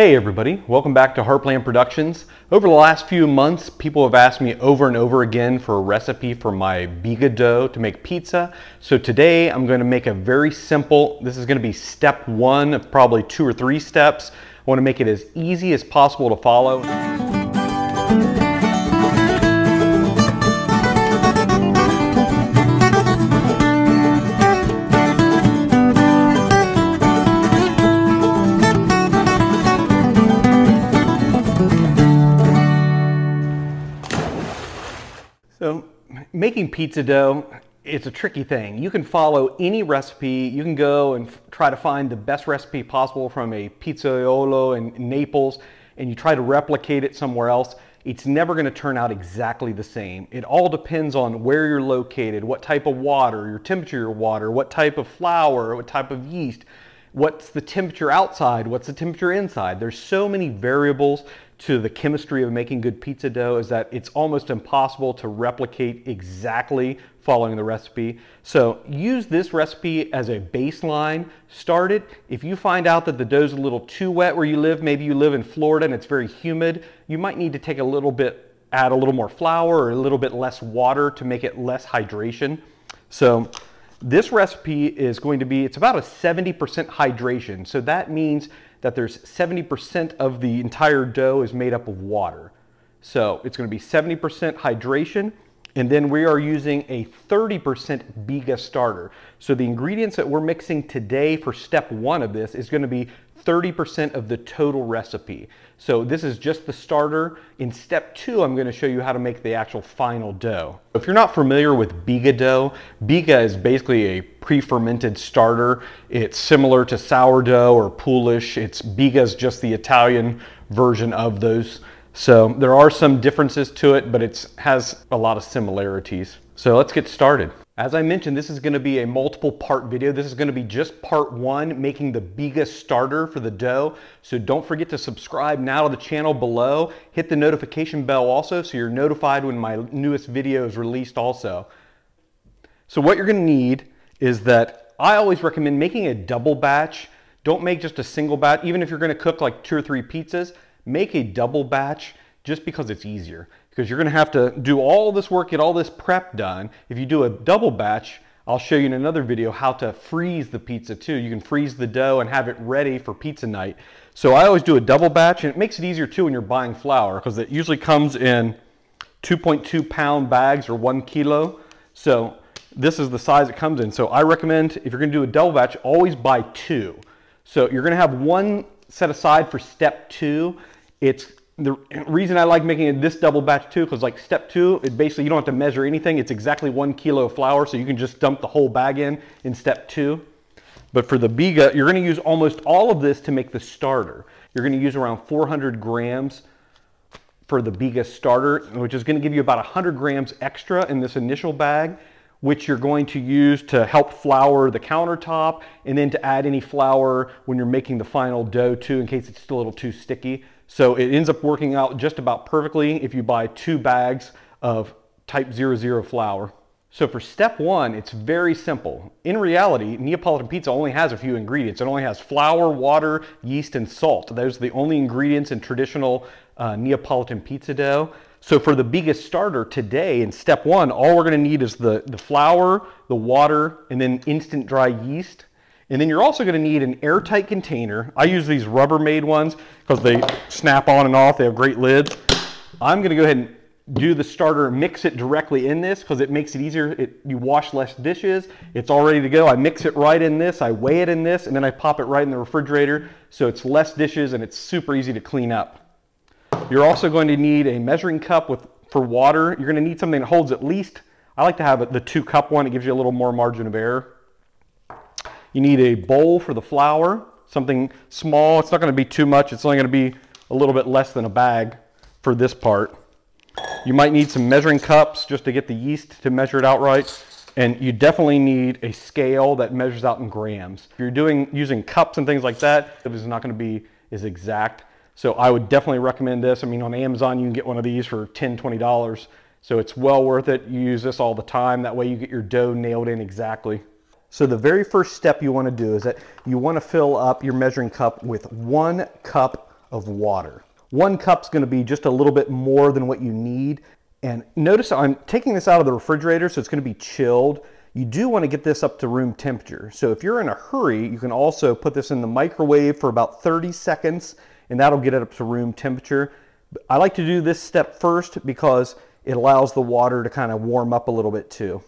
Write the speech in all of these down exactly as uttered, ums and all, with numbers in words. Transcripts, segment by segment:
Hey everybody, welcome back to Harpland Productions. Over the last few months, people have asked me over and over again for a recipe for my biga dough to make pizza. So today I'm going to make a very simple, this is going to be step one of probably two or three steps. I want to make it as easy as possible to follow. So making pizza dough, it's a tricky thing. You can follow any recipe. You can go and try to find the best recipe possible from a pizzaiolo in Naples, and you try to replicate it somewhere else. It's never going to turn out exactly the same. It all depends on where you're located, what type of water, your temperature of your water, what type of flour, what type of yeast, what's the temperature outside, what's the temperature inside. There's so many variables to the chemistry of making good pizza dough is that it's almost impossible to replicate exactly following the recipe. So use this recipe as a baseline. Start it. If you find out that the dough's a little too wet where you live, maybe you live in Florida and it's very humid, you might need to take a little bit, add a little more flour or a little bit less water to make it less hydration. So this recipe is going to be, it's about a seventy percent hydration. So that means that there's seventy percent of the entire dough is made up of water. So it's going to be seventy percent hydration, and then we are using a thirty percent biga starter. So the ingredients that we're mixing today for step one of this is going to be thirty percent of the total recipe. So this is just the starter. In step two, I'm going to show you how to make the actual final dough. If you're not familiar with biga dough, biga is basically a pre-fermented starter. It's similar to sourdough or poolish. It's biga is just the Italian version of those. So there are some differences to it, but it has a lot of similarities. So let's get started. As I mentioned, this is going to be a multiple part video. This is going to be just part one, making the biga starter for the dough. So don't forget to subscribe now to the channel below. Hit the notification bell also so you're notified when my newest video is released also. So what you're going to need is that I always recommend making a double batch. Don't make just a single batch. Even if you're going to cook like two or three pizzas, make a double batch just because it's easier. Because you're going to have to do all this work, get all this prep done. If you do a double batch, I'll show you in another video how to freeze the pizza too. You can freeze the dough and have it ready for pizza night. So I always do a double batch, and it makes it easier too when you're buying flour because it usually comes in two point two pound bags or one kilo. So this is the size it comes in. So I recommend if you're going to do a double batch, always buy two. So you're going to have one set aside for step two. It's the reason I like making it this double batch too, because like step two, it basically you don't have to measure anything. It's exactly one kilo of flour, so you can just dump the whole bag in in step two. But for the biga, you're going to use almost all of this to make the starter. You're going to use around four hundred grams for the biga starter, which is going to give you about one hundred grams extra in this initial bag, which you're going to use to help flour the countertop and then to add any flour when you're making the final dough too, in case it's still a little too sticky. So it ends up working out just about perfectly if you buy two bags of type zero zero flour. So for step one, it's very simple. In reality, Neapolitan pizza only has a few ingredients. It only has flour, water, yeast, and salt. Those are the only ingredients in traditional uh, Neapolitan pizza dough. So for the biga starter today in step one, all we're going to need is the, the flour, the water, and then instant dry yeast. And then you're also going to need an airtight container. I use these Rubbermaid ones because they snap on and off. They have great lids. I'm going to go ahead and do the starter, mix it directly in this because it makes it easier. It, you wash less dishes. It's all ready to go. I mix it right in this. I weigh it in this, and then I pop it right in the refrigerator. So it's less dishes and it's super easy to clean up. You're also going to need a measuring cup with for water. You're going to need something that holds at least, I like to have the two cup one. It gives you a little more margin of error. You need a bowl for the flour, something small. It's not going to be too much. It's only going to be a little bit less than a bag for this part. You might need some measuring cups just to get the yeast to measure it out right. And you definitely need a scale that measures out in grams. If you're doing using cups and things like that, it is not going to be as exact. So I would definitely recommend this. I mean, on Amazon, you can get one of these for ten dollars, twenty dollars. So it's well worth it. You use this all the time. That way you get your dough nailed in exactly. So the very first step you want to do is that you want to fill up your measuring cup with one cup of water. One cup's gonna be just a little bit more than what you need. And notice I'm taking this out of the refrigerator, so it's gonna be chilled. You do wanna get this up to room temperature. So if you're in a hurry, you can also put this in the microwave for about thirty seconds, and that'll get it up to room temperature. I like to do this step first because it allows the water to kind of warm up a little bit too.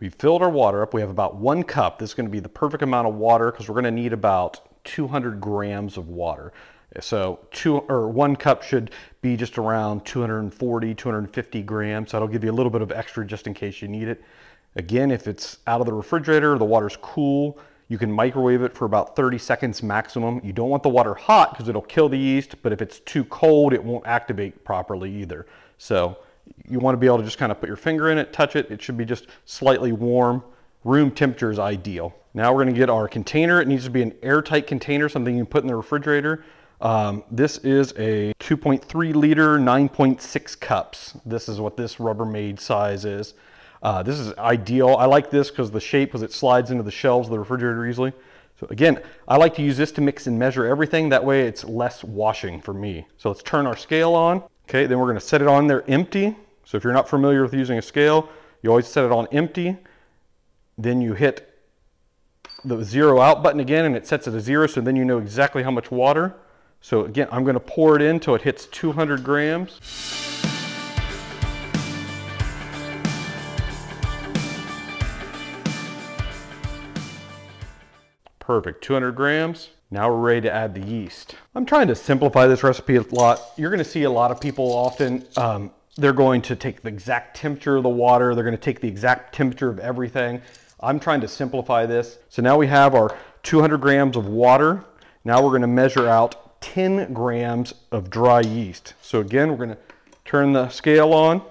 We filled our water up. We have about one cup. This is gonna be the perfect amount of water because we're gonna need about two hundred grams of water. So two or one cup should be just around two hundred forty, two hundred fifty grams. That'll give you a little bit of extra just in case you need it. Again, if it's out of the refrigerator, the water's cool, you can microwave it for about thirty seconds maximum. You don't want the water hot because it'll kill the yeast, but if it's too cold, it won't activate properly either. So you want to be able to just kind of put your finger in it, touch it. It should be just slightly warm. Room temperature is ideal. Now we're going to get our container. It needs to be an airtight container, something you can put in the refrigerator. Um, this is a two point three liter, nine point six cups. This is what this Rubbermaid size is. Uh, this is ideal. I like this because the shape, because it slides into the shelves of the refrigerator easily. So again, I like to use this to mix and measure everything. That way it's less washing for me. So let's turn our scale on. Okay, then we're gonna set it on there empty. So if you're not familiar with using a scale, you always set it on empty. Then you hit the zero out button again and it sets it to zero, so then you know exactly how much water. So again, I'm gonna pour it in until it hits two hundred grams. Perfect, two hundred grams. Now we're ready to add the yeast. I'm trying to simplify this recipe a lot. You're gonna see a lot of people often, um, they're going to take the exact temperature of the water, they're gonna take the exact temperature of everything. I'm trying to simplify this. So now we have our two hundred grams of water. Now we're gonna measure out ten grams of dry yeast. So again, we're gonna turn the scale on.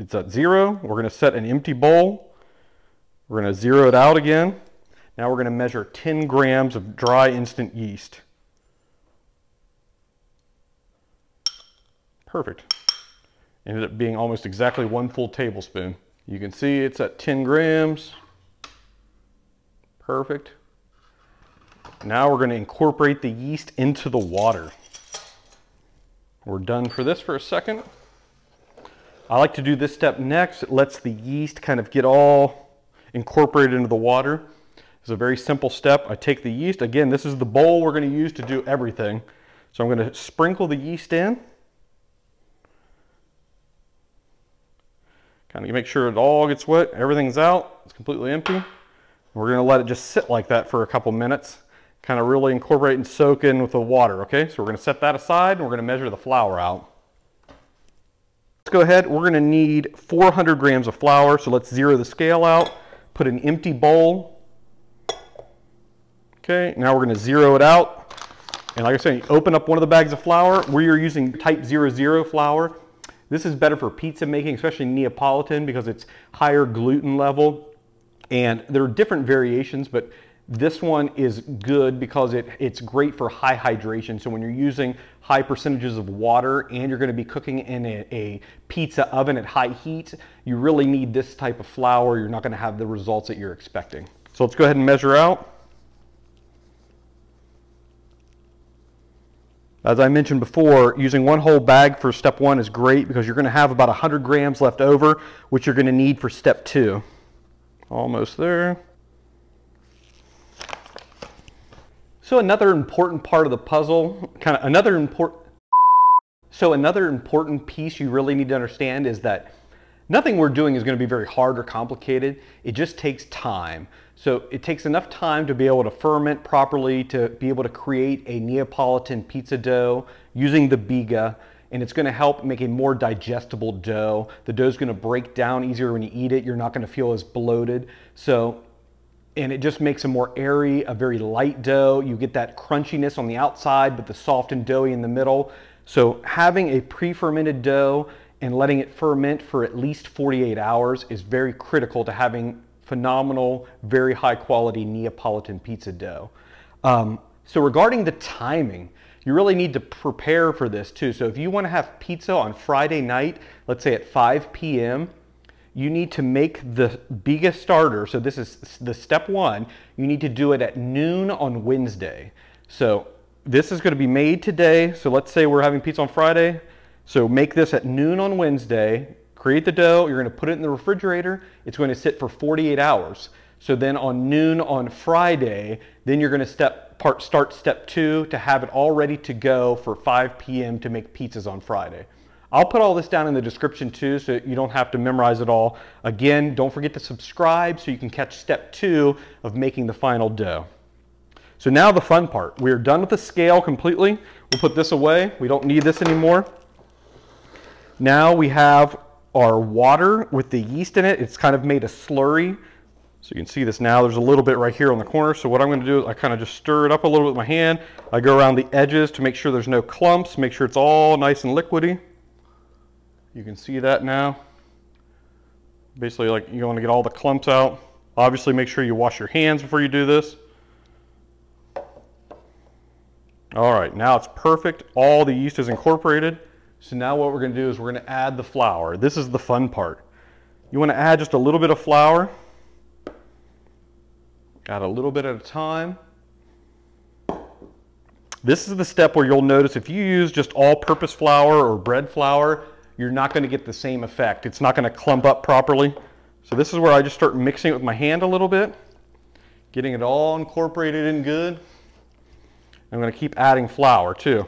It's at zero. We're gonna set an empty bowl. We're gonna zero it out again. Now we're going to measure ten grams of dry instant yeast. Perfect. Ended up being almost exactly one full tablespoon. You can see it's at ten grams. Perfect. Now we're going to incorporate the yeast into the water. We're done for this for a second. I like to do this step next. It lets the yeast kind of get all incorporated into the water. It's a very simple step. I take the yeast. Again, this is the bowl we're going to use to do everything. So I'm going to sprinkle the yeast in. Kind of make sure it all gets wet. Everything's out. It's completely empty. We're going to let it just sit like that for a couple minutes. Kind of really incorporate and soak in with the water, okay? So we're going to set that aside and we're going to measure the flour out. Let's go ahead. We're going to need four hundred grams of flour. So let's zero the scale out. Put an empty bowl. Okay, now we're gonna zero it out. And like I said, you open up one of the bags of flour. We are using type zero zero flour. This is better for pizza making, especially Neapolitan, because it's higher gluten level. And there are different variations, but this one is good because it, it's great for high hydration. So when you're using high percentages of water and you're gonna be cooking in a, a pizza oven at high heat, you really need this type of flour. You're not gonna have the results that you're expecting. So let's go ahead and measure out. As I mentioned before, using one whole bag for step one is great because you're going to have about one hundred grams left over, which you're going to need for step two. Almost there. So another important part of the puzzle, kind of another important, so another important piece you really need to understand is that nothing we're doing is going to be very hard or complicated. It just takes time. So it takes enough time to be able to ferment properly, to be able to create a Neapolitan pizza dough using the biga, and it's going to help make a more digestible dough. The dough is going to break down easier when you eat it. You're not going to feel as bloated. So, and it just makes a more airy, a very light dough. You get that crunchiness on the outside, but the soft and doughy in the middle. So having a pre-fermented dough and letting it ferment for at least forty-eight hours is very critical to having phenomenal, very high quality Neapolitan pizza dough. Um, so regarding the timing, you really need to prepare for this too. So if you want to have pizza on Friday night, let's say at five p m, you need to make the biga starter. So this is the step one. You need to do it at noon on Wednesday. So this is going to be made today. So let's say we're having pizza on Friday. So make this at noon on Wednesday, create the dough. You're going to put it in the refrigerator. It's going to sit for forty-eight hours. So then on noon on Friday, then you're going to step part, start step two to have it all ready to go for five P M to make pizzas on Friday. I'll put all this down in the description too, so you don't have to memorize it all. Again, don't forget to subscribe so you can catch step two of making the final dough. So now the fun part. We're done with the scale completely. We'll put this away. We don't need this anymore. Now we have our water with the yeast in it. It's kind of made a slurry. So you can see this now, there's a little bit right here on the corner. So what I'm gonna do is I kind of just stir it up a little bit with my hand. I go around the edges to make sure there's no clumps, make sure it's all nice and liquidy. You can see that now. Basically, like, you wanna get all the clumps out. Obviously, make sure you wash your hands before you do this. All right, now it's perfect. All the yeast is incorporated. So now what we're gonna do is we're gonna add the flour. This is the fun part. You wanna add just a little bit of flour. Add a little bit at a time. This is the step where you'll notice if you use just all-purpose flour or bread flour, you're not going to get the same effect. It's not going to clump up properly. So this is where I just start mixing it with my hand a little bit, getting it all incorporated in good. I'm going to keep adding flour too.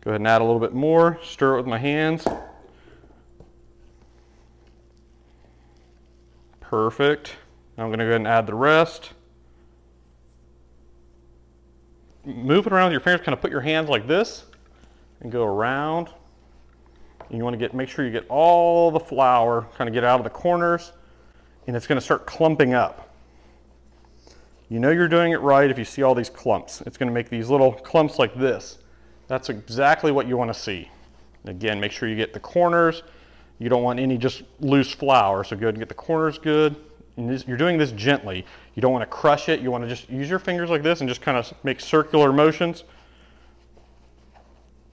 Go ahead and add a little bit more, stir it with my hands. Perfect. I'm going to go ahead and add the rest. Move it around with your fingers, kind of put your hands like this and go around. And you want to get, make sure you get all the flour, kind of get out of the corners, and it's going to start clumping up. You know you're doing it right if you see all these clumps. It's going to make these little clumps like this. That's exactly what you want to see. Again, make sure you get the corners. You don't want any just loose flour, so go ahead and get the corners good. And this, you're doing this gently. You don't want to crush it. You want to just use your fingers like this and just kind of make circular motions.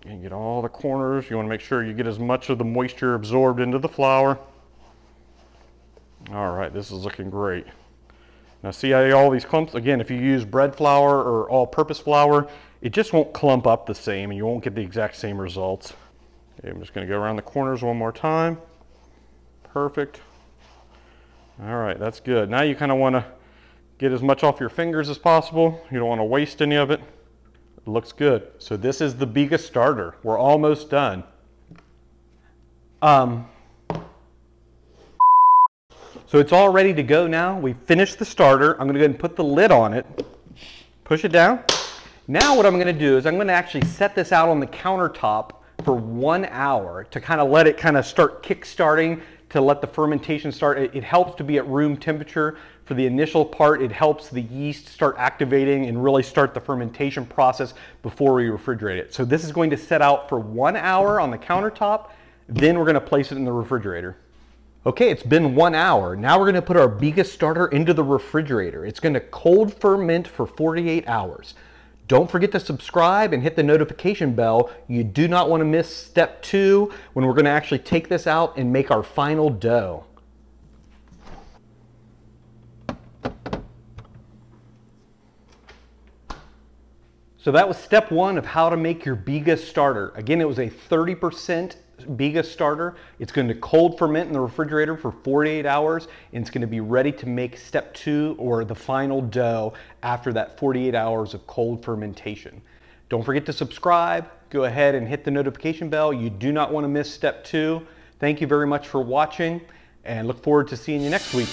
And get all the corners. You want to make sure you get as much of the moisture absorbed into the flour. All right, this is looking great. Now see how all these clumps, again, if you use bread flour or all-purpose flour, it just won't clump up the same and you won't get the exact same results. Okay, I'm just going to go around the corners one more time. Perfect. All right, that's good. Now you kind of want to get as much off your fingers as possible. You don't want to waste any of it. It looks good. So this is the biga starter. We're almost done. Um, so it's all ready to go now. We've finished the starter. I'm going to go ahead and put the lid on it. Push it down. Now what I'm going to do is I'm going to actually set this out on the countertop for one hour to kind of let it kind of start kick-starting, to let the fermentation start. It, it helps to be at room temperature for the initial part. It helps the yeast start activating and really start the fermentation process before we refrigerate it. So this is going to set out for one hour on the countertop, then we're gonna place it in the refrigerator. Okay, it's been one hour. Now we're gonna put our biga starter into the refrigerator. It's gonna cold ferment for forty-eight hours. Don't forget to subscribe and hit the notification bell. You do not want to miss step two when we're going to actually take this out and make our final dough. So that was step one of how to make your biga starter. Again, it was a thirty percent biga starter. It's going to cold ferment in the refrigerator for forty-eight hours, and it's going to be ready to make step two, or the final dough, after that forty-eight hours of cold fermentation. Don't forget to subscribe. Go ahead and hit the notification bell. You do not want to miss step two. Thank you very much for watching, and look forward to seeing you next week.